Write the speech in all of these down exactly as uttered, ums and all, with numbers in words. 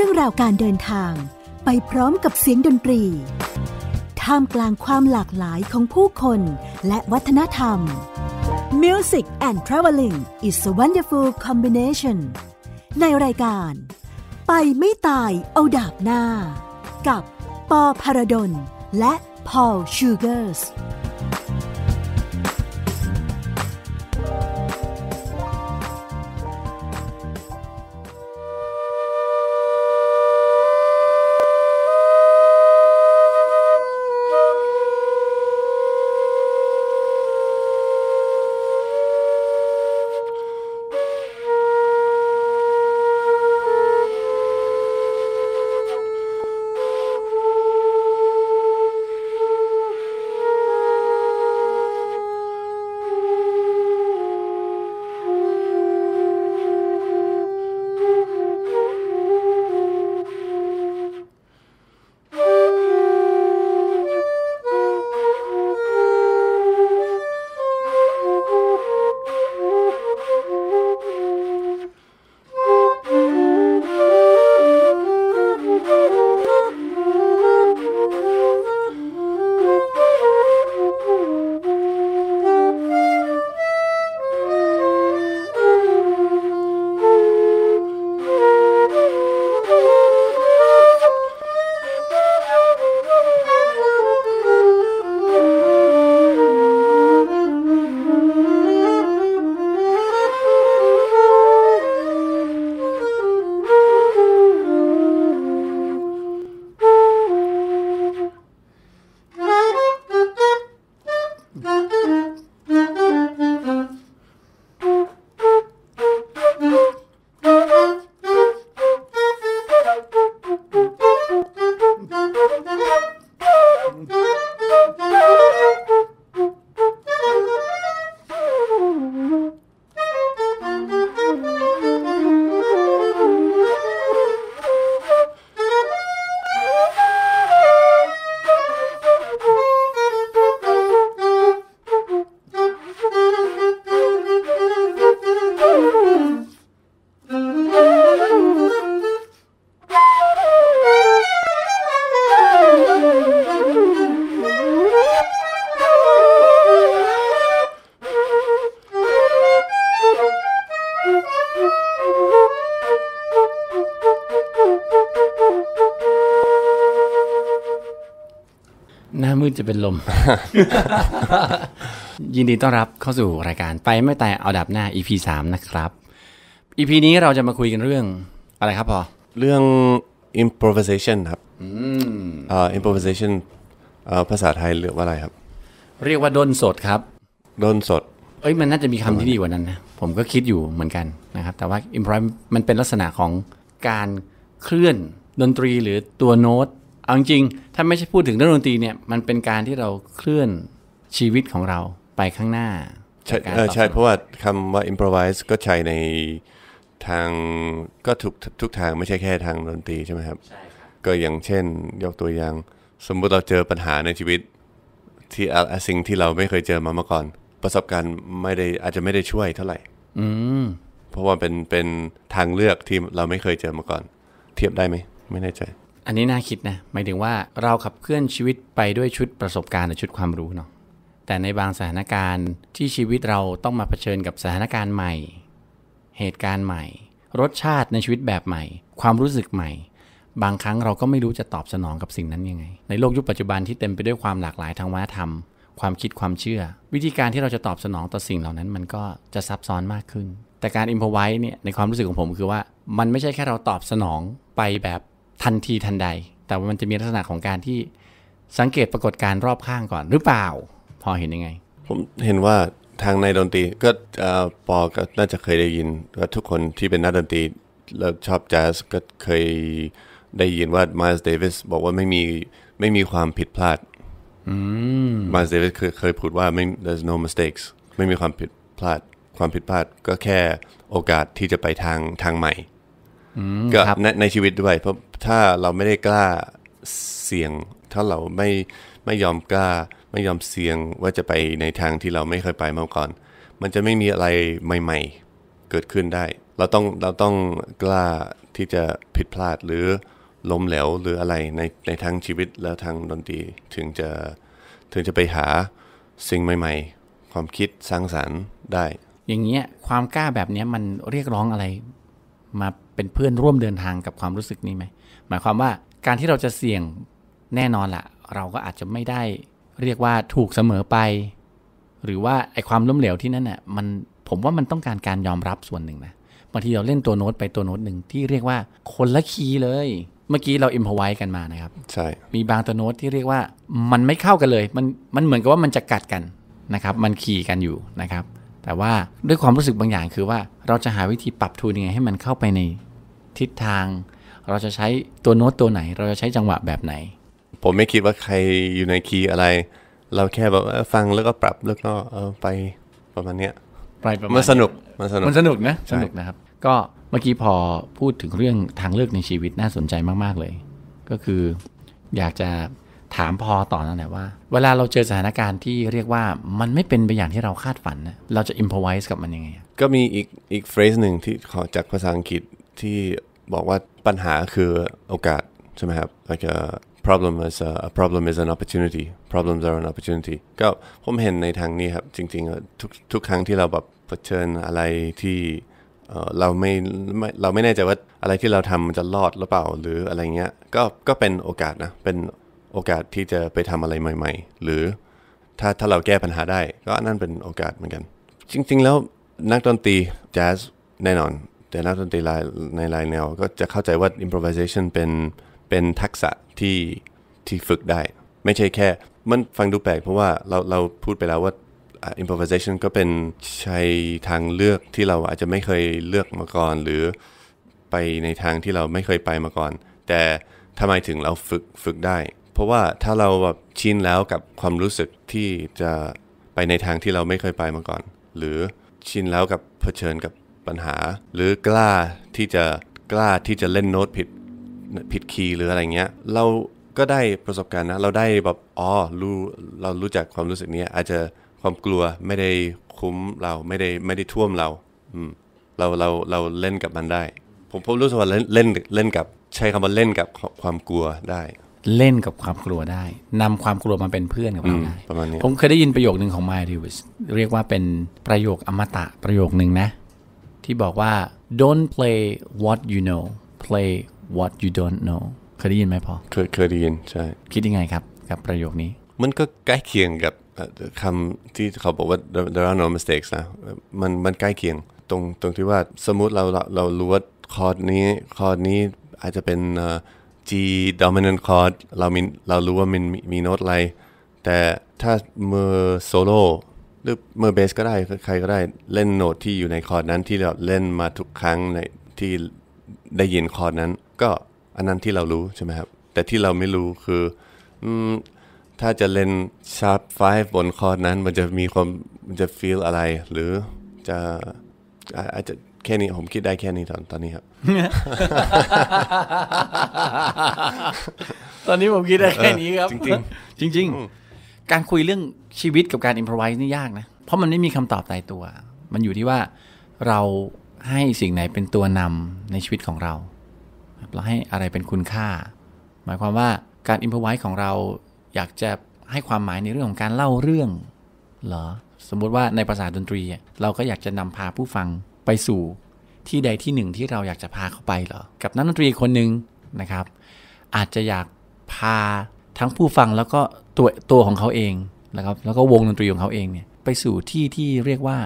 รื่องราวการเดินทางไปพร้อมกับเสียงดนตรีท่ามกลางความหลากหลายของผู้คนและวัฒนธรรม Music and Traveling is a wonderful combination ในรายการไปไม่ตายเอาดาบหน้ากับปอภรดลและพอลชูเกอร์สจะเป็นลม ยินดีต้อนรับเข้าสู่รายการไปไม่ตายเอาดาบหน้า อี พี สาม นะครับ อี พี นี้เราจะมาคุยกันเรื่องอะไรครับพอเรื่อง Improvise ครับ uh, Improvise uh, ภาษาไทยเรียกว่าอะไรครับเรียกว่าด้นสดครับด้นสดเอ้ยมันน่าจะมีคำที่ดีกว่านั้นนะผมก็คิดอยู่เหมือนกันนะครับแต่ว่า Improvise มันเป็นลักษณะของการเคลื่อนดนตรีหรือตัวโน้ตเอาจริงๆถ้าไม่ใช่พูดถึงเรื่องดนตรีเนี่ยมันเป็นการที่เราเคลื่อนชีวิตของเราไปข้างหน้าใช่ใช่เพราะว่าคำว่า improvise ก็ใช้ในทางก็ทุกทุกทางไม่ใช่แค่ทางดนตรีใช่ไหมครับใช่ครับก็อย่างเช่นยกตัวอย่างสมมุติเราเจอปัญหาในชีวิตที่สิ่งที่เราไม่เคยเจอมาเมื่อก่อนประสบการณ์ไม่ได้อาจจะไม่ได้ช่วยเท่าไหร่อืมเพราะว่าเป็นเป็นทางเลือกที่เราไม่เคยเจอมาก่อนเทียบได้ไหมไม่แน่ใจอันนี้น่าคิดนะหมายถึงว่าเราขับเคลื่อนชีวิตไปด้วยชุดประสบการณ์หรือชุดความรู้เนาะแต่ในบางสถานการณ์ที่ชีวิตเราต้องมาเผชิญกับสถานการณ์ใหม่เหตุการณ์ใหม่รสชาติในชีวิตแบบใหม่ความรู้สึกใหม่บางครั้งเราก็ไม่รู้จะตอบสนองกับสิ่งนั้นยังไงในโลกยุคปัจจุบันที่เต็มไปด้วยความหลากหลายทางวัฒนธรรมความคิดความเชื่อวิธีการที่เราจะตอบสนองต่อสิ่งเหล่านั้นมันก็จะซับซ้อนมากขึ้นแต่การ improvise เนี่ยในความรู้สึกของผมคือว่ามันไม่ใช่แค่เราตอบสนองไปแบบทันทีทันใดแต่ว่ามันจะมีลักษณะของการที่สังเกตปรากฏการณ์รอบข้างก่อนหรือเปล่าพอเห็นยังไงผมเห็นว่าทางในดนตรีก็ปอก็น่าจะเคยได้ยินว่าทุกคนที่เป็นนักดนตรีแล้วชอบแจ๊สก็เคยได้ยินว่าไมล์สเดวิสบอกว่าไม่มีไม่มีความผิดพลาดไมล์สเดวิสเคยพูดว่าไม่ there's no mistakes ไม่มีความผิดพลาดความผิดพลาดก็แค่โอกาสที่จะไปทางทางใหม่ก็ในในชีวิตด้วยเพราะถ้าเราไม่ได้กล้าเสี่ยงถ้าเราไม่ไม่ยอมกล้าไม่ยอมเสี่ยงว่าจะไปในทางที่เราไม่เคยไปมาก่อนมันจะไม่มีอะไรใหม่ๆเกิดขึ้นได้ เราต้องเราต้องกล้าที่จะผิดพลาดหรือล้มเหลวหรืออะไรในในทางชีวิตและทางดนตรีถึงจะถึงจะไปหาสิ่งใหม่ๆความคิดสร้างสรรค์ได้อย่างเงี้ยความกล้าแบบเนี้ยมันเรียกร้องอะไรมาเป็นเพื่อนร่วมเดินทางกับความรู้สึกนี้ไหมหมายความว่าการที่เราจะเสี่ยงแน่นอนล่ะเราก็อาจจะไม่ได้เรียกว่าถูกเสมอไปหรือว่าไอ้ความล้มเหลวที่นั่นน่ะมันผมว่ามันต้องการการยอมรับส่วนหนึ่งนะบางทีเราเล่นตัวโน้ตไปตัวโน้ตหนึ่งที่เรียกว่าคนละคีย์เลยเมื่อกี้เรา improvise กันมานะครับใช่มีบางตัวโน้ตที่เรียกว่ามันไม่เข้ากันเลยมันมันเหมือนกับว่ามันจะกัดกันนะครับมันคีย์กันอยู่นะครับแต่ว่าด้วยความรู้สึกบางอย่างคือว่าเราจะหาวิธีปรับทูนยังไงให้มันเข้าไปในทิศทางเราจะใช้ตัวโน้ตตัวไหนเราจะใช้จังหวะแบบไหนผมไม่คิดว่าใครอยู่ในคีย์อะไรเราแค่แบบฟังแล้วก็ปรับแล้วก็เออไปประมาณเนี้ยไปประมาณมันสนุกมันสนุกมันสนุกนะสนุกนะครับก็เมื่อกี้พอพูดถึงเรื่องทางเลือกในชีวิตน่าสนใจมากๆเลยก็คืออยากจะถามพอต่อนั่นแหละว่าเวลาเราเจอสถานการณ์ที่เรียกว่ามันไม่เป็นไปอย่างที่เราคาดฝันนะเราจะ improvise กับมันยังไงก็มีอีกอีก phrase หนึ่งที่ขอจากภาษาอังกฤษที่บอกว่าปัญหาคือโอกาสใช่ไหมครับ like a problem is a, a problem is an opportunity problems are an opportunity ก็ผมเห็นในทางนี้ครับจริงๆทุกทุกครั้งที่เราแบบเผชิญอะไรที่เราไม่เราไม่แน่ใจว่าอะไรที่เราทำมันจะรอดหรือเปล่าหรืออะไรเงี้ยก็ก็เป็นโอกาสนะเป็นโอกาสที่จะไปทำอะไรใหม่ๆหรือถ้าถ้าเราแก้ปัญหาได้ก็นั่นเป็นโอกาสเหมือนกันจริงๆแล้วนักดนตรีแจ๊สแน่นอนแต่นักดนตรีลายในลายแนวก็จะเข้าใจว่า improvise เป็นเป็นทักษะที่ที่ฝึกได้ไม่ใช่แค่มันฟังดูแปลกเพราะว่าเราเราพูดไปแล้วว่าImprovisation ก็เป็นใช้ทางเลือกที่เราอาจจะไม่เคยเลือกมาก่อนหรือไปในทางที่เราไม่เคยไปมาก่อนแต่ทำไมถึงเราฝึกฝึกได้เพราะว่าถ้าเราแบบชินแล้วกับความรู้สึกที่จะไปในทางที่เราไม่เคยไปมาก่อนหรือชินแล้วกับเผชิญกับปัญหาหรือกล้าที่จะกล้าที่จะเล่นโน้ตผิดผิดคีย์หรืออะไรเงี้ยเราก็ได้ประสบการณ์นะเราได้แบบอ๋อรู้เรารู้จักความรู้สึกนี้อาจจะความกลัวไม่ได้คุ้มเราไม่ได้ไม่ได้ท่วมเราเราเราเราเล่นกับมันได้ผมผมรู้สึกว่าเล่นเล่นเล่นกับใช้คำว่าเล่นกับความกลัวได้เล่นกับความกลัวได้นำความกลัวมาเป็นเพื่อนกับเราได้ประมาณนี้ผมเคยได้ยินประโยคนึงของไมค์ดิวิสเรียกว่าเป็นประโยคอมตะประโยคนึงนะที่บอกว่า don't play what you know play what you don't know เคยได้ยินไหมพ่อเคยเคยได้ยินใช่คิดยังไงครับกับประโยคนี้มันก็ใกล้เคียงกับคำที่เขาบอกว่า there are no mistakes นะมันมันใกล้เคียงตรงตรงที่ว่าสมมุติเราเรารู้ว่าคอร์ดนี้คอร์ดนี้อาจจะเป็น G dominant chord เรามีเรารู้ว่ามันมีโน้ตอะไรแต่ถ้ามือโซโล่หรือมือเบสก็ได้ใครก็ได้เล่นโน้ตที่อยู่ในคอร์ดนั้นที่เราเล่นมาทุกครั้งในที่ได้ยินคอร์ดนั้นก็อันนั้นที่เรารู้ใช่ไหมครับแต่ที่เราไม่รู้คืออืมถ้าจะเล่น sharp ห้าบนคอร์ดนั้นมันจะมีความมันจะ feel อะไรหรือจะอาจจะแค่นี้ผมคิดได้แค่นี้ตอนตอนนี้ครับ ตอนนี้ผมคิดได้แค่นี้ครับ จริงๆ จริง ๆการคุยเรื่องชีวิตกับการ improvise นี่ยากนะเพราะมันไม่มีคำตอบตายตัวมันอยู่ที่ว่าเราให้สิ่งไหนเป็นตัวนำในชีวิตของเราเราให้อะไรเป็นคุณค่าหมายความว่าการ improvise ของเราอยากจะให้ความหมายในเรื่องของการเล่าเรื่องเหรอสมมุติว่าในภาษาดนตรีเราก็อยากจะนำพาผู้ฟังไปสู่ที่ใดที่หนึ่งที่เราอยากจะพาเข้าไปเหรอกับนักดนตรีคนหนึ่งนะครับอาจจะอยากพาทั้งผู้ฟังแล้วก็ตัวตัวของเขาเองนะครับแล้วก็วงดนตรีของเขาเองเนี่ยไปสู่ที่ที่เรียกว่า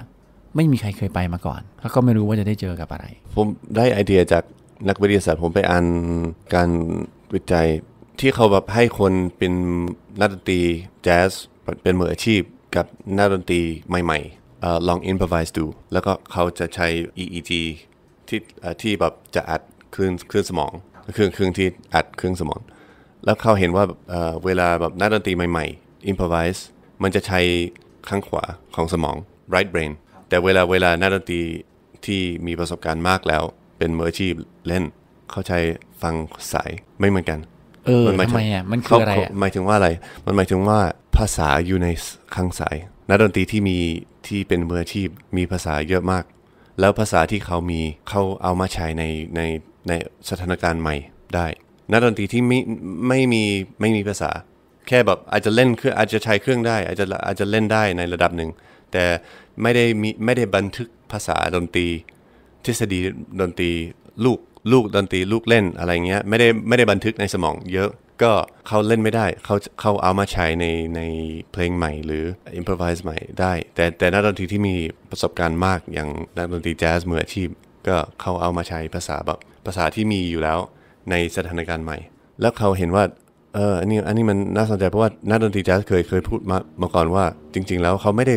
ไม่มีใครเคยไปมาก่อนแล้วก็ไม่รู้ว่าจะได้เจอกับอะไรผมได้ไอเดียจากนักวิทยาศาสตร์ผมไปอ่านการวิจัยที่เขาแบบให้คนเป็นนักดนตรีแจ๊สเป็นมืออาชีพกับนักดนตรีใหม่ๆลอง improvise ดูแล้วก็เขาจะใช้ อี อี จี ที่ที่แบบจะอัดคลื่นคลื่นสมองเครื่องเครื่องที่อัดเครื่องสมองแล้วเขาเห็นว่าเวลาแบบนักดนตรีใหม่ๆ improvise มันจะใช้ข้างขวาของสมอง right brain แต่เวลาเวลานักดนตรีที่มีประสบการณ์มากแล้วเป็นมืออาชีพเล่นเขาใช้ฟังสายไม่เหมือนกันเออมันหมายถึงอ่ะมันคืออะไรอ่ะหมายถึงว่าอะไรมันหมายถึงว่าภาษาอยู่ในข้างซ้ายนักดนตรีที่มีที่เป็นมืออาชีพมีภาษาเยอะมาก แล้วภาษาที่เขามีเขาเอามาใช้ในในในสถานการณ์ใหม่ได้นักดนตรีที่ไม่ไม่มีไม่มีภาษาแค่แบบอาจจะเล่นเครื่องอาจจะใช้เครื่องได้อาจจะอาจจะเล่นได้ในระดับหนึ่งแต่ไม่ได้มีไม่ได้บันทึกภาษาดนตรีทฤษฎีดนตรีลูกลูกดนตรีลูกเล่นอะไรเงี้ยไม่ได้ไม่ได้บันทึกในสมองเยอะก็เขาเล่นไม่ได้เขาเขาเอามาใช้ในในเพลงใหม่หรือ improvise ใหม่ได้แต่แต่นักดนตรีที่มีประสบการณ์มากอย่างนักดนตรีแจ๊สมืออาชีพก็เขาเอามาใช้ภาษาแบบภาษาที่มีอยู่แล้วในสถานการณ์ใหม่แล้วเขาเห็นว่าเอออันนี้อันนี้มันน่าสนใจเพราะว่านักดนตรีแจ๊สเคยเคยพูดมามาก่อนว่าจริงๆแล้วเขาไม่ได้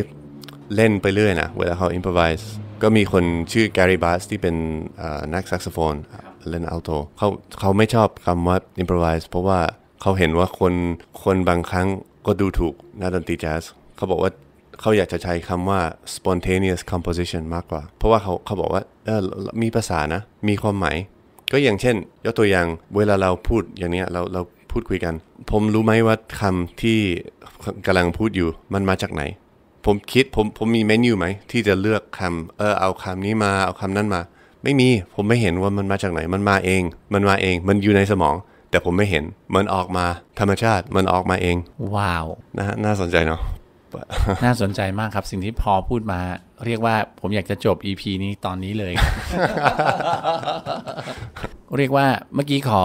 เล่นไปเรื่อยนะเวลาเขา improvise ก็มีคนชื่อแกรี่บัสที่เป็นนักแซกโซโฟนเล่นอัลโตเขาเขาไม่ชอบคำว่า improvise เพราะว่าเขาเห็นว่าคนคนบางครั้งก็ดูถูกนักดนตรีแจ๊สเขาบอกว่าเขาอยากจะใช้คำว่า spontaneous composition มากกว่าเพราะว่าเขาเขาบอกว่าเออมีภาษานะมีความหมายก็อย่างเช่นยกตัวอย่างเวลาเราพูดอย่างเนี้ยเราเราพูดคุยกันผมรู้ไหมว่าคำที่กำลังพูดอยู่มันมาจากไหนผมคิดผมผมมีเมนูไหมที่จะเลือกคำเออเอาคำนี้มาเอาคำนั้นมาไม่มีผมไม่เห็นว่ามันมาจากไหนมันมาเองมันมาเองมันอยู่ในสมองแต่ผมไม่เห็นมันออกมาธรรมชาติมันออกมาเองว้าวนะฮะน่าสนใจเนาะน่าสนใจมากครับสิ่งที่พอพูดมาเรียกว่าผมอยากจะจบ อี พี นี้ตอนนี้เลย เรียกว่าเมื่อกี้ขอ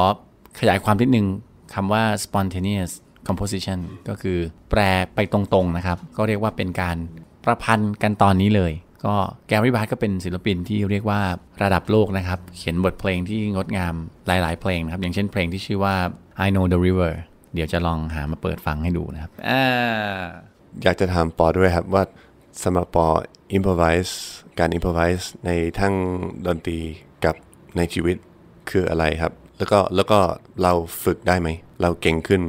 ขยายความนิดนึงคำว่า spontaneous composition ก็คือแปลไปตรงๆนะครับก็เรียกว่าเป็นการประพันธ์กันตอนนี้เลยก็แกรี่บัสก็เป็นศิลปินที่เรียกว่าระดับโลกนะครับเขียนบทเพลงที่งดงามหลายๆเพลงนะครับอย่างเช่นเพลงที่ชื่อว่า I Know the River เดี๋ยวจะลองหามาเปิดฟังให้ดูนะครับอ่าอยากจะถามปอด้วยครับว่าสำหรับปอ improvise การ improvise ในทั้งดนตรีกับในชีวิตคืออะไรครับแล้วก็แล้วก็เราฝึกได้ไหมเราเก่งขึ้น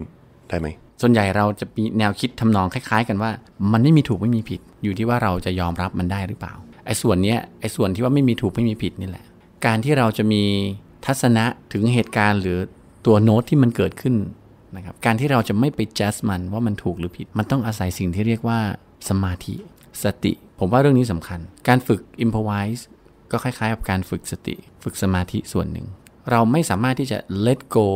ได้ไหมส่วนใหญ่เราจะมีแนวคิดทำนองคล้ายๆกันว่ามันไม่มีถูกไม่มีผิดอยู่ที่ว่าเราจะยอมรับมันได้หรือเปล่าไอ้ส่วนเนี้ยไอ้ส่วนที่ว่าไม่มีถูกไม่มีผิดนี่แหละการที่เราจะมีทัศนะถึงเหตุการณ์หรือตัวโน้ตที่มันเกิดขึ้นนะครับการที่เราจะไม่ไปจัดมันว่ามันถูกหรือผิดมันต้องอาศัยสิ่งที่เรียกว่าสมาธิสติผมว่าเรื่องนี้สำคัญการฝึก improvise ก็คล้ายๆกับการฝึกสติฝึกสมาธิส่วนหนึ่งเราไม่สามารถที่จะ let go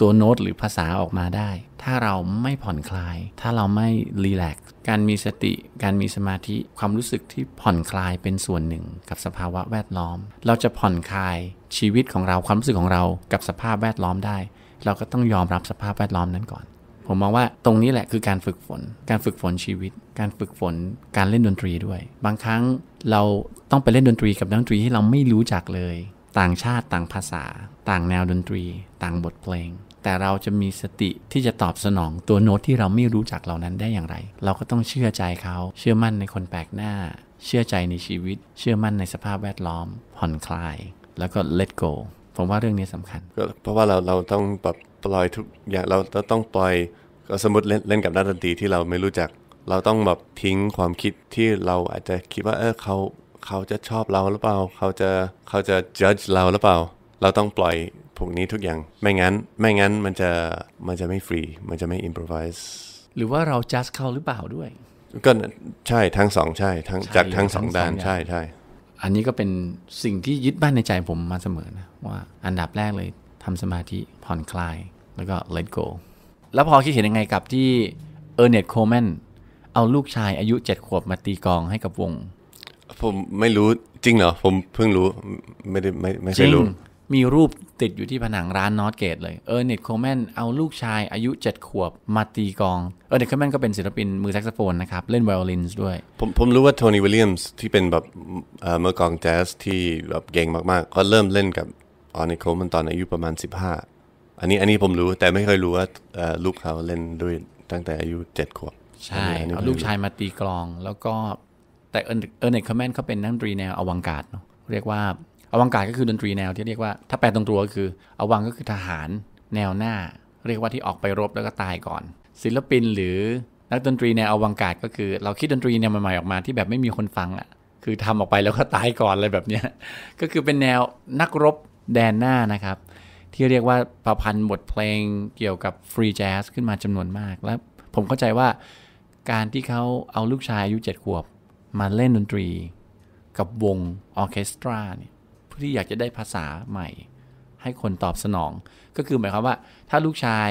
ตัวโน้ตหรือภาษาออกมาได้ถ้าเราไม่ผ่อนคลายถ้าเราไม่รีแลกซ์การมีสติการมีสมาธิความรู้สึกที่ผ่อนคลายเป็นส่วนหนึ่งกับสภาวะแวดล้อมเราจะผ่อนคลายชีวิตของเราความรู้สึกของเรากับสภาพแวดล้อมได้เราก็ต้องยอมรับสภาพแวดล้อมนั้นก่อนผมมองว่าตรงนี้แหละคือการฝึกฝนการฝึกฝนชีวิตการฝึกฝนการเล่นดนตรีด้วยบางครั้งเราต้องไปเล่นดนตรีกับนักดนตรีที่เราไม่รู้จักเลยต่างชาติต่างภาษาต่างแนวดนตรีต่างบทเพลงแต่เราจะมีสติที่จะตอบสนองตัวโน้ตที่เราไม่รู้จักเหล่านั้นได้อย่างไรเราก็ต้องเชื่อใจเขาเชื่อมั่นในคนแปลกหน้าเชื่อใจในชีวิตเชื่อมั่นในสภาพแวดล้อมผ่อนคลายแล้วก็ let go ผมว่าเรื่องนี้สำคัญเพราะว่าเราเราต้องแบบปล่อยทุกอย่างเราต้องปล่อยสมมติเล่นเล่นกับนักดนตรีที่เราไม่รู้จักเราต้องแบบทิ้งความคิดที่เราอาจจะคิดว่าเออเขาเขาจะชอบเราหรือเปล่าเขาจะเขาจะ judge เราหรือเปล่าเราต้องปล่อยพวกนี้ทุกอย่างไม่งั้นไม่งั้นมันจะมันจะไม่ฟรีมันจะไม่ improvise หรือว่าเรา judge เขาหรือเปล่าด้วยก็ใช่ทั้งสองใช่ทั้งจากทั้งสองด้านใช่ใช่อันนี้ก็เป็นสิ่งที่ยึดบ้านในใจผมมาเสมอนะว่าอันดับแรกเลยทำสมาธิผ่อนคลายแล้วก็ let go แล้วพอคิดเห็นยังไงกับที่เออร์เน็ตโคลแมนเอาลูกชายอายุเจ็ดขวบมาตีกลองให้กับวงผมไม่รู้จริงเหรอผมเพิ่งรู้ไม่ได้ไม่ไม่เคยรู้มีรูปติดอยู่ที่ผนังร้านนอร์ทเกตเลยเออร์เน็ตโคลแมนเอาลูกชายอายุเจ็ดขวบมาตีกลองเออร์เน็ตโคลแมนก็เป็นศิลปินมือแซกโซโฟนนะครับเล่นไวโอลินด้วยผมผมรู้ว่าโทนี่วิลเลียมส์ที่เป็นแบบเอ่อมือกลองแจ๊สที่แบบเก่งมากๆก็เริ่มเล่นกับเออร์เน็ตโคลแมนตอนอายุประมาณสิบห้าอันนี้อันนี้ผมรู้แต่ไม่เคยรู้ว่าเอ่อลูกเขาเล่นด้วยตั้งแต่อายุเจ็ดขวบใช่เอาลูกชายมาตีกลองแล้วก็แต่เออร์เน็ตโคลแมนเขาเป็นนักดนตรีแนวอวังการ์ดเนาะเรียกว่าอวังการ์ดก็คือดนตรีแนวที่เรียกว่าถ้าแปลตรงตัวก็คืออวังก็คือทหารแนวหน้าเรียกว่าที่ออกไปรบแล้วก็ตายก่อนศิลปินหรือนักดนตรีแนวอวังการ์ดก็คือเราคิดดนตรีแนวใหม่ๆออกมาที่แบบไม่มีคนฟังอ่ะคือทำออกไปแล้วก็ตายก่อนอะไรแบบเนี้ยก็คือเป็นแนวนักรบแดนหน้านะครับที่เรียกว่าประพันธ์บทเพลงเกี่ยวกับฟรีแจ๊สขึ้นมาจำนวนมากและผมเข้าใจว่าการที่เขาเอาลูกชายอายุเจ็ดขวบมาเล่นดนตรี กับวงออร์เคสตราเนี่ยเพื่อที่อยากจะได้ภาษาใหม่ให้คนตอบสนองก็คือหมายความว่าถ้าลูกชาย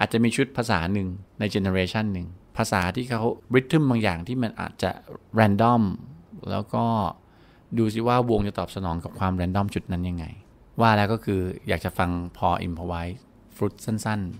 อาจจะมีชุดภาษาหนึ่งในเจเนอเรชันหนึ่งภาษาที่เขาริทึมบางอย่างที่มันอาจจะแรนดอมแล้วก็ดูซิว่าวงจะตอบสนองกับความแรนดอมจุดนั้นยังไงว่าแล้วก็คืออยากจะฟังพอ Improvise ฟลุตสั้นๆ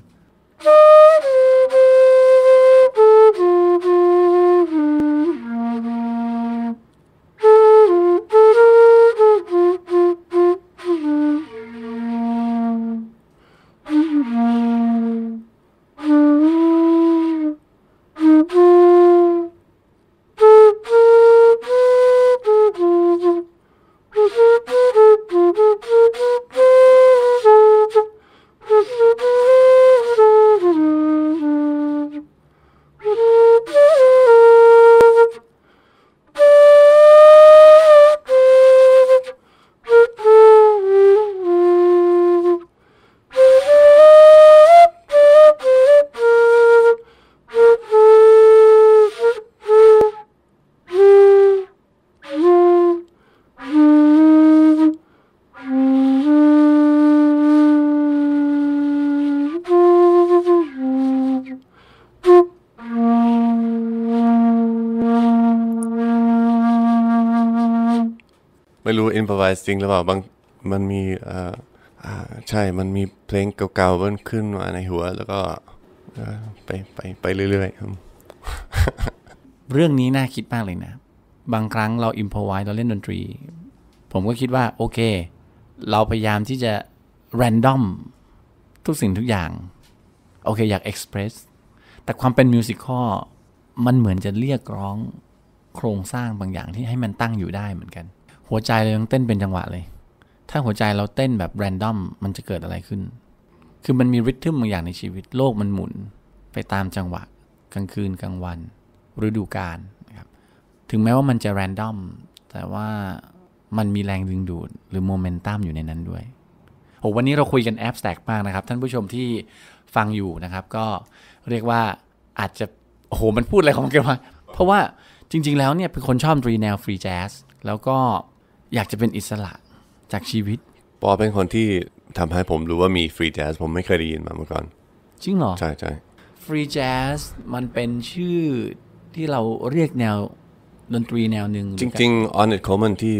ไม่รู้ Improvise จริงหรือเปล่าบางมันมีอ่าใช่มันมีเพลงเก่าๆเบิ้ลขึ้นมาในหัวแล้วก็ไปไปไปเรื่อยๆครับเรื่องนี้น่าคิดมากเลยนะบางครั้งเรา Improvise เราเล่นดนตรีผมก็คิดว่าโอเคเราพยายามที่จะ random ทุกสิ่งทุกอย่างโอเคอยาก express แต่ความเป็น musical มันเหมือนจะเรียกร้องโครงสร้างบางอย่างที่ให้มันตั้งอยู่ได้เหมือนกันหัวใจเราต้องเต้นเป็นจังหวะเลยถ้าหัวใจเราเต้นแบบแรนดอมมันจะเกิดอะไรขึ้นคือมันมีริทึมบางอย่างในชีวิตโลกมันหมุนไปตามจังหวะกลางคืนกลางวันฤดูกาลนะครับถึงแม้ว่ามันจะแรนดอมแต่ว่ามันมีแรงดึงดูดหรือโมเมนตัมอยู่ในนั้นด้วยโอ้วันนี้เราคุยกันแอบแตกมากนะครับท่านผู้ชมที่ฟังอยู่นะครับก็เรียกว่าอาจจะโอ้โหมันพูดอะไรของมันกันวะเพราะว่าจริงๆแล้วเนี่ยเป็นคนชอบดนตรีแนวฟรีแจ๊สแล้วก็อยากจะเป็นอิสระจากชีวิตปอเป็นคนที่ทำให้ผมรู้ว่ามีฟรีแจ๊สผมไม่เคยได้ยินมาเมื่อก่อนจริงเหรอใช่ใช่ฟรีแจ๊สมันเป็นชื่อที่เราเรียกแนวดนตรีแนวหนึ่งจริงๆ Ornette Coleman ที่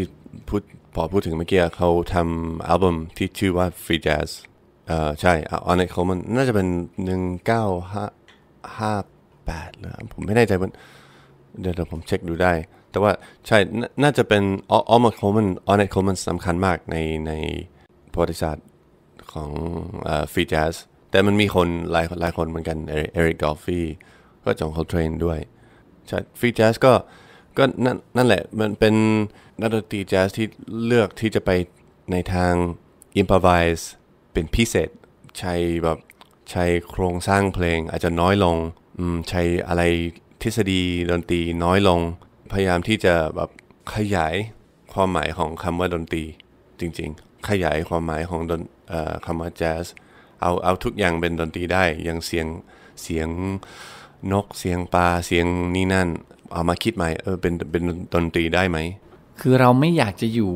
พูดพอพูดถึงเมื่อกี้เขาทำอัลบั้มที่ชื่อว่าฟรีแจ๊สเอ่อใช่ Ornette Coleman น่าจะเป็นหนึ่งเก้าห้าแปดหรือผมไม่แน่ใจมันเดี๋ยวผมเช็คดูได้แต่ว่าใช่น่าจะเป็นออมอร์โคลแมนออร์เนตโคลแมนสำคัญมากในในประวัติศาสตร์ของฟรีแจ๊สแต่มันมีคนหลายหลายคนเหมือนกันเอริกดอลฟี่ก็จองโคลเทรนด้วยใช่ฟรีแจ๊สก็ก็นั่นแหละมันเป็นนักดนตรีแจ๊สที่เลือกที่จะไปในทาง Improvise เป็นพิเศษใช้แบบใช้โครงสร้างเพลงอาจจะน้อยลงใช้อะไรทฤษฎีดนตรีน้อยลงพยายามที่จะแบบขยายความหมายของคำว่าดนตรีจริงๆขยายความหมายของคำว่าแจ๊สเอาเอาทุกอย่างเป็นดนตรีได้อย่างเสียงเสียงนกเสียงปลาเสียงนี่นั่นเอามาคิดใหม่เออเป็นเป็นดนตรีได้ไหมคือเราไม่อยากจะอยู่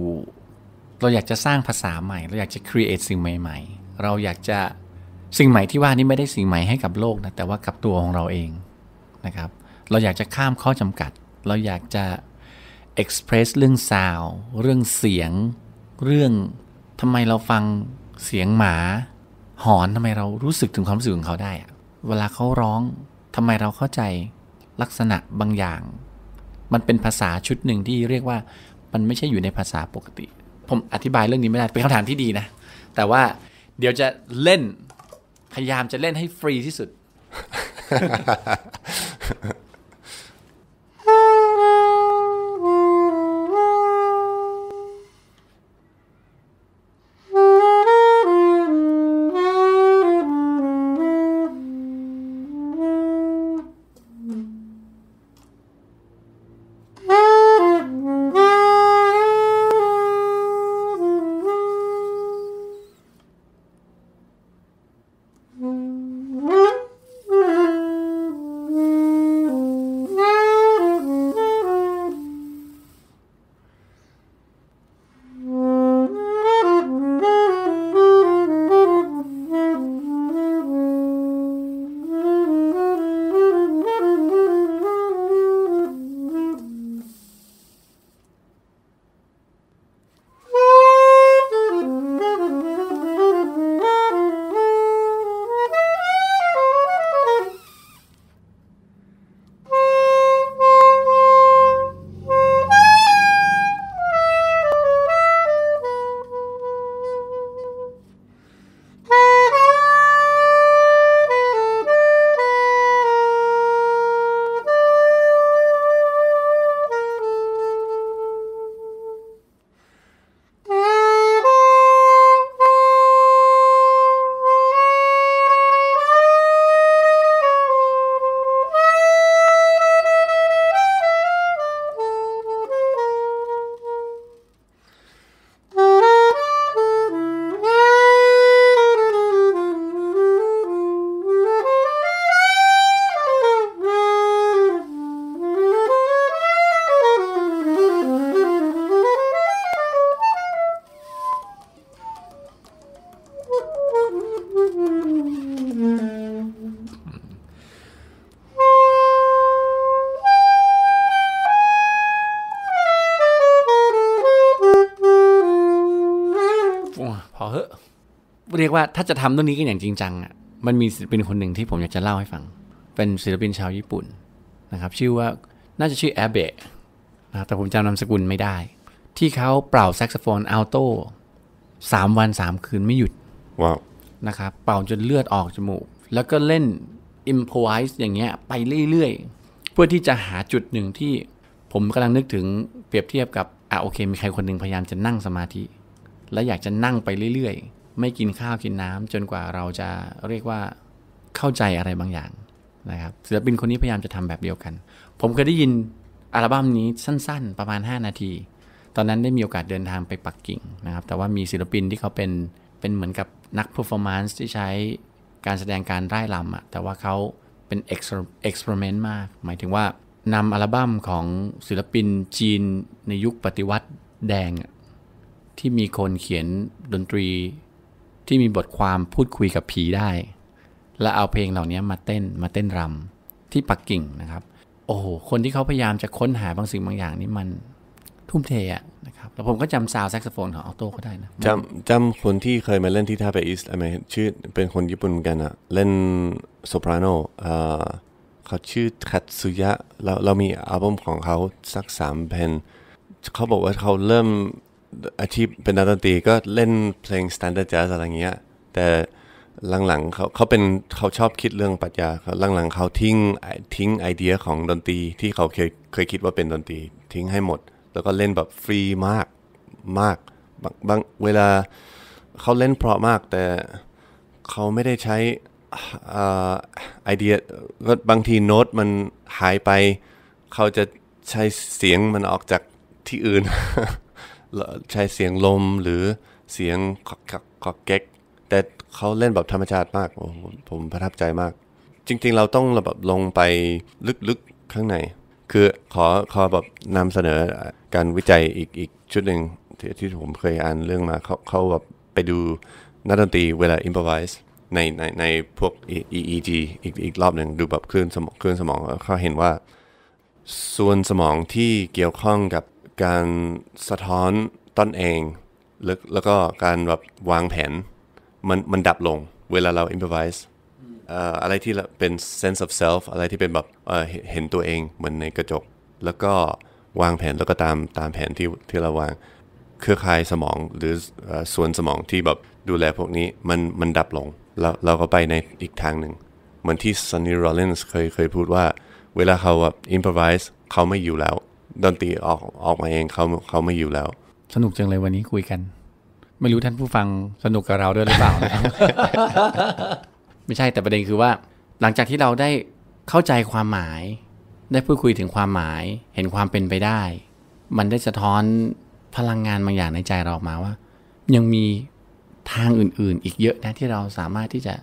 เราอยากจะสร้างภาษาใหม่เราอยากจะ create สิ่งใหม่ๆเราอยากจะสิ่งใหม่ที่ว่านี่ไม่ได้สิ่งใหม่ให้กับโลกนะแต่ว่ากับตัวของเราเองนะครับเราอยากจะข้ามข้อจำกัดเราอยากจะ express เรื่อง sound เรื่องเสียงเรื่องทำไมเราฟังเสียงหมาหอนทำไมเรารู้สึกถึงความรู้สึกของเขาได้อะเวลาเขาร้องทำไมเราเข้าใจลักษณะบางอย่างมันเป็นภาษาชุดหนึ่งที่เรียกว่ามันไม่ใช่อยู่ในภาษาปกติผมอธิบายเรื่องนี้ไม่ได้เป็นคำถามที่ดีนะแต่ว่าเดี๋ยวจะเล่นพยายามจะเล่นให้ฟรีที่สุด Ooh. พอเหอะเรียกว่าถ้าจะทำเรื่องนี้กันอย่างจริงจังอ่ะมันมีศิลปินคนหนึ่งที่ผมอยากจะเล่าให้ฟังเป็นศิลปินชาวญี่ปุ่นนะครับชื่อว่าน่าจะชื่อแอบเบะนะแต่ผมจำนามสกุลไม่ได้ที่เขาเป่าแซกโซโฟนอัลโต้สามวันสามคืนไม่หยุด wow. นะครับเป่าจนเลือดออกจมูกแล้วก็เล่น Improvise อย่างเงี้ยไปเรื่อยๆเพื่อที่จะหาจุดหนึ่งที่ผมกำลังนึกถึงเปรียบเทียบกับอ่ะโอเคมีใครคนหนึ่งพยายามจะนั่งสมาธิและอยากจะนั่งไปเรื่อยๆไม่กินข้าวกินน้ำจนกว่าเราจะเรียกว่าเข้าใจอะไรบางอย่างนะครับศิลปินคนนี้พยายามจะทำแบบเดียวกันผมเคยได้ยินอัลบั้มนี้สั้นๆประมาณห้านาทีตอนนั้นได้มีโอกาสเดินทางไปปักกิ่งนะครับแต่ว่ามีศิลปินที่เขาเป็นเป็นเหมือนกับนักเพอร์ฟอร์แมนซ์ที่ใช้การแสดงการร่ายรำอ่ะแต่ว่าเขาเป็นเอ็กซ์เพอร์เมนต์มากหมายถึงว่านำอัลบั้มของศิลปินจีนในยุคปฏิวัติแดงที่มีคนเขียนดนตรีที่มีบทความพูดคุยกับผีได้และเอาเพลงเหล่านี้มาเต้นมาเต้นรำที่ปักกิ่งนะครับโอ้โหคนที่เขาพยายามจะค้นหาบางสิ่งบางอย่างนี่มันทุ่มเทอะนะครับแล้วผมก็จำซาวแซกโซโฟนของอัลโต้เขาได้นะจำจำคนที่เคยมาเล่นที่ท่าเบอิสอะไรชื่อเป็นคนญี่ปุ่นเหมือนกันอะเล่นโซปราโนเขาชื่อคัตสึยะเราเรามีอัลบั้มของเขาสักสามเพลงเขาบอกว่าเขาเริ่มอาชีพเป็นนักดนตรีก็เล่นเพลงสแตนดาร์ดแจ๊สอะไรเงี้ยแต่หลังๆเขาเขาเป็นเขาชอบคิดเรื่องปรัชญาหลังๆเขาทิ้งทิ้งไอเดียของดนตรีที่เขาเคยเคยคิดว่าเป็นดนตรีทิ้งให้หมดแล้วก็เล่นแบบฟรีมากมากบางบางเวลาเขาเล่นเพราะมากแต่เขาไม่ได้ใช้ไอเดียก็บางทีโน้ตมันหายไปเขาจะใช้เสียงมันออกจากที่อื่น ใช้เสียงลมหรือเสียงคอกคอกเก๊กแต่เขาเล่นแบบธรรมชาติมากผมประทับใจมากจริงๆเราต้องแบบลงไปลึกๆข้างในคือขอขอแบบนำเสนอการวิจัยอีกอีกชุดหนึ่งที่ที่ผมเคยอ่านเรื่องมาเขาเขาแบบไปดูนักดนตรีเวลา improvise ในในในพวก อี อี จี อีกอีกรอบหนึ่งดูแบบคลื่นสมองคลื่นสมองเขาเห็นว่าส่วนสมองที่เกี่ยวข้องกับการสะท้อนต้นเองแล้วก็การแบบวางแผนมันมันดับลงเวลาเรา improvise อะไรที่เป็น sense of self อะไรที่เป็นแบบเห็นตัวเองเหมือนในกระจกแล้วก็วางแผนแล้วก็ตามตามแผนที่ที่เราวางเครือข่ายสมองหรือส่วนสมองที่แบบดูแลพวกนี้มันมันดับลงแล้วเราก็ไปในอีกทางหนึ่งเหมือนที่ Sonny Rollins เคยเคยพูดว่าเวลาเขาแบบ improvise เขาไม่อยู่แล้วดนตรีออกออกมาเองเขาเขาไม่อยู่แล้วสนุกจังเลยวันนี้คุยกันไม่รู้ท่านผู้ฟังสนุกกับเราด้วยหรือเปล่า ไม่ใช่แต่ประเด็นคือว่าหลังจากที่เราได้เข้าใจความหมายได้พูดคุยถึงความหมายเห็นความเป็นไปได้มันได้สะท้อนพลังงานบางอย่างในใจเราออกมาว่ายังมีทางอื่นๆอีกเยอะนะที่เราสามารถที่จะ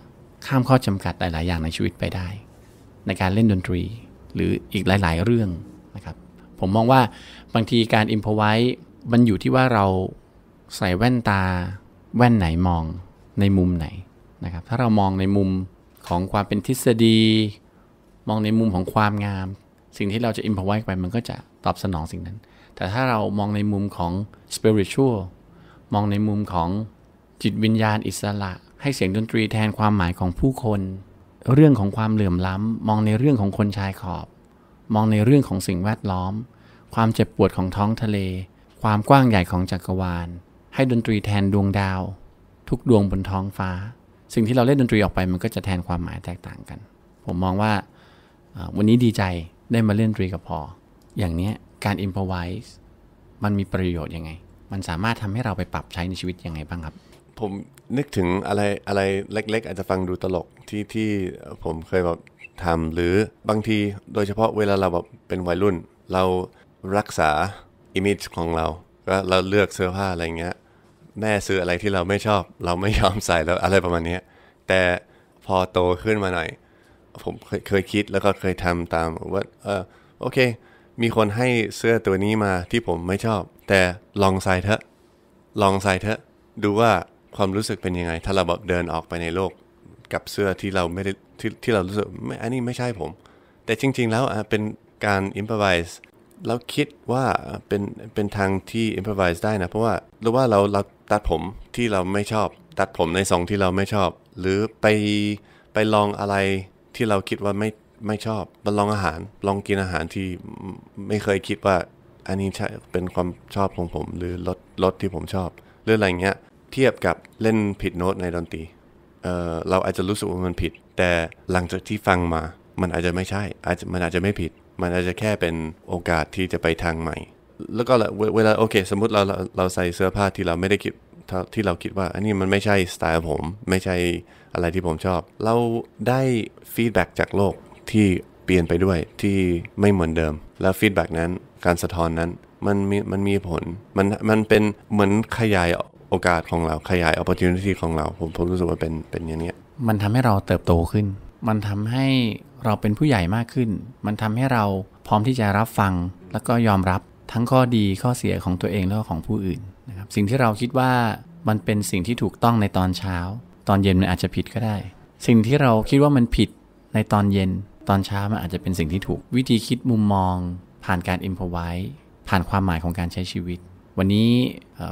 ข้ามข้อจำกัดหลายๆอย่างในชีวิตไปได้ในการเล่นดนตรีหรืออีกหลายๆเรื่องนะครับผมมองว่าบางทีการ improvise มันอยู่ที่ว่าเราใส่แว่นตาแว่นไหนมองในมุมไหนนะครับถ้าเรามองในมุมของความเป็นทฤษฎีมองในมุมของความงามสิ่งที่เราจะ improvise ไปมันก็จะตอบสนองสิ่งนั้นแต่ถ้าเรามองในมุมของ spiritual มองในมุมของจิตวิญญาณอิสระให้เสียงดนตรีแทนความหมายของผู้คนเรื่องของความเหลื่อมล้ำมองในเรื่องของคนชายขอบมองในเรื่องของสิ่งแวดล้อมความเจ็บปวดของท้องทะเลความกว้างใหญ่ของจักรวาลให้ดนตรีแทนดวงดาวทุกดวงบนท้องฟ้าสิ่งที่เราเล่นดนตรีออกไปมันก็จะแทนความหมายแตกต่างกันผมมองว่าวันนี้ดีใจได้มาเล่นดนตรีกับพออย่างนี้การ improvise มันมีประโยชน์ยังไงมันสามารถทำให้เราไปปรับใช้ในชีวิตยังไงบ้างครับผมนึกถึงอะไรอะไรเล็กๆอาจจะฟังดูตลกที่ที่ผมเคยแบบทำหรือบางทีโดยเฉพาะเวลาเราแบบเป็นวัยรุ่นเรารักษา image ของเราก็เราเลือกเสื้อผ้าอะไรเงี้ยแม่ซื้ออะไรที่เราไม่ชอบเราไม่ยอมใส่แล้วอะไรประมาณนี้แต่พอโตขึ้นมาหน่อยผมเคยเคยคิดแล้วก็เคยทำตามว่าเออโอเคมีคนให้เสื้อตัวนี้มาที่ผมไม่ชอบแต่ลองใส่เถอะลองใส่เถอะดูว่าความรู้สึกเป็นยังไงถ้าเราแบบเดินออกไปในโลกกับเสื้อที่เราไม่ได้ที่ที่เรารู้สึกไม่อันนี้ไม่ใช่ผมแต่จริงๆแล้วเป็นการ improvise แล้วคิดว่าเป็นเป็นทางที่ improvise ได้นะเพราะว่าหรือว่าเราเราตัดผมที่เราไม่ชอบตัดผมในทรงที่เราไม่ชอบหรือไปไปลองอะไรที่เราคิดว่าไม่ไม่ชอบมาลองอาหารลองกินอาหารที่ไม่เคยคิดว่าอันนี้ใช่เป็นความชอบของผมหรือรสรสที่ผมชอบหรืออะไรเงี้ยเทียบกับเล่นผิดโน้ตในดนตรีเออเราอาจจะรู้สึกว่ามันผิดแต่หลังจากที่ฟังมามันอาจจะไม่ใช่อาจจะมันอาจจะไม่ผิดมันอาจจะแค่เป็นโอกาสที่จะไปทางใหม่แล้วก็เวลาโอเคสมมุติเราเราใส่เสื้อผ้าที่เราไม่ได้คิดที่เราคิดว่าอันนี้มันไม่ใช่สไตล์ผมไม่ใช่อะไรที่ผมชอบเราได้ฟีดแบ็กจากโลกที่เปลี่ยนไปด้วยที่ไม่เหมือนเดิมแล้วฟีดแบ็กนั้นการสะท้อนนั้นมันมีมันมีผลมันมันเป็นเหมือนขยายโอกาสของเราขยาย opportunity ของเราผมผมรู้สึกว่าเป็นเป็นอย่างนี้มันทำให้เราเติบโตขึ้นมันทำให้เราเป็นผู้ใหญ่มากขึ้นมันทำให้เราพร้อมที่จะรับฟังแล้วก็ยอมรับทั้งข้อดีข้อเสียของตัวเองแล้วก็ของผู้อื่นนะครับสิ่งที่เราคิดว่ามันเป็นสิ่งที่ถูกต้องในตอนเช้าตอนเย็นมันอาจจะผิดก็ได้สิ่งที่เราคิดว่ามันผิดในตอนเย็นตอนเช้ามันอาจจะเป็นสิ่งที่ถูกวิธีคิดมุมมองผ่านการ improvise ผ่านความหมายของการใช้ชีวิตวันนี้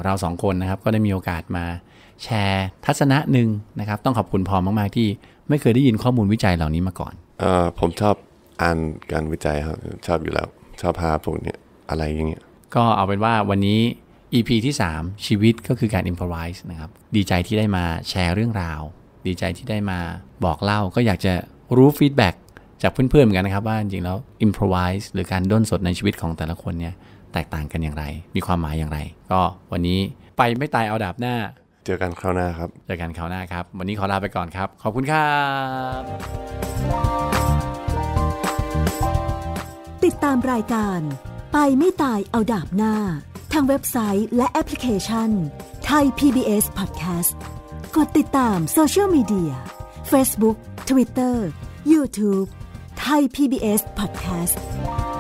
เราสองคนนะครับก็ได้มีโอกาสมาแชร์ทัศนะหนึ่งนะครับต้องขอบคุณพอมากๆที่ไม่เคยได้ยินข้อมูลวิจัยเหล่านี้มาก่อนเอ่อผมชอบอ่านการวิจัยครับชอบอยู่แล้วชอบหาพวกนี้อะไรอย่างเงี้ยก็เอาเป็นว่าวันนี้ อี พี ที่สามชีวิตก็คือการ improvise นะครับดีใจที่ได้มาแชร์เรื่องราวดีใจที่ได้มาบอกเล่าก็อยากจะรู้ฟีดแบ็กจากเพื่อนๆเหมือนกันนะครับว่าจริงๆแล้ว improvise หรือการด้นสดในชีวิตของแต่ละคนเนี่ยแตกต่างกันอย่างไรมีความหมายอย่างไรก็วันนี้ไปไม่ตายเอาดาบหน้าเจอกันคราวหน้าครับเจอกันคราวหน้าครับวันนี้ขอลาไปก่อนครับขอบคุณครับติดตามรายการไปไม่ตายเอาดาบหน้าทางเว็บไซต์และแอปพลิเคชันไทย พี บี เอส Podcast กดติดตามโซเชียลมีเดีย Facebook Twitter YouTube ไทย พี บี เอส Podcast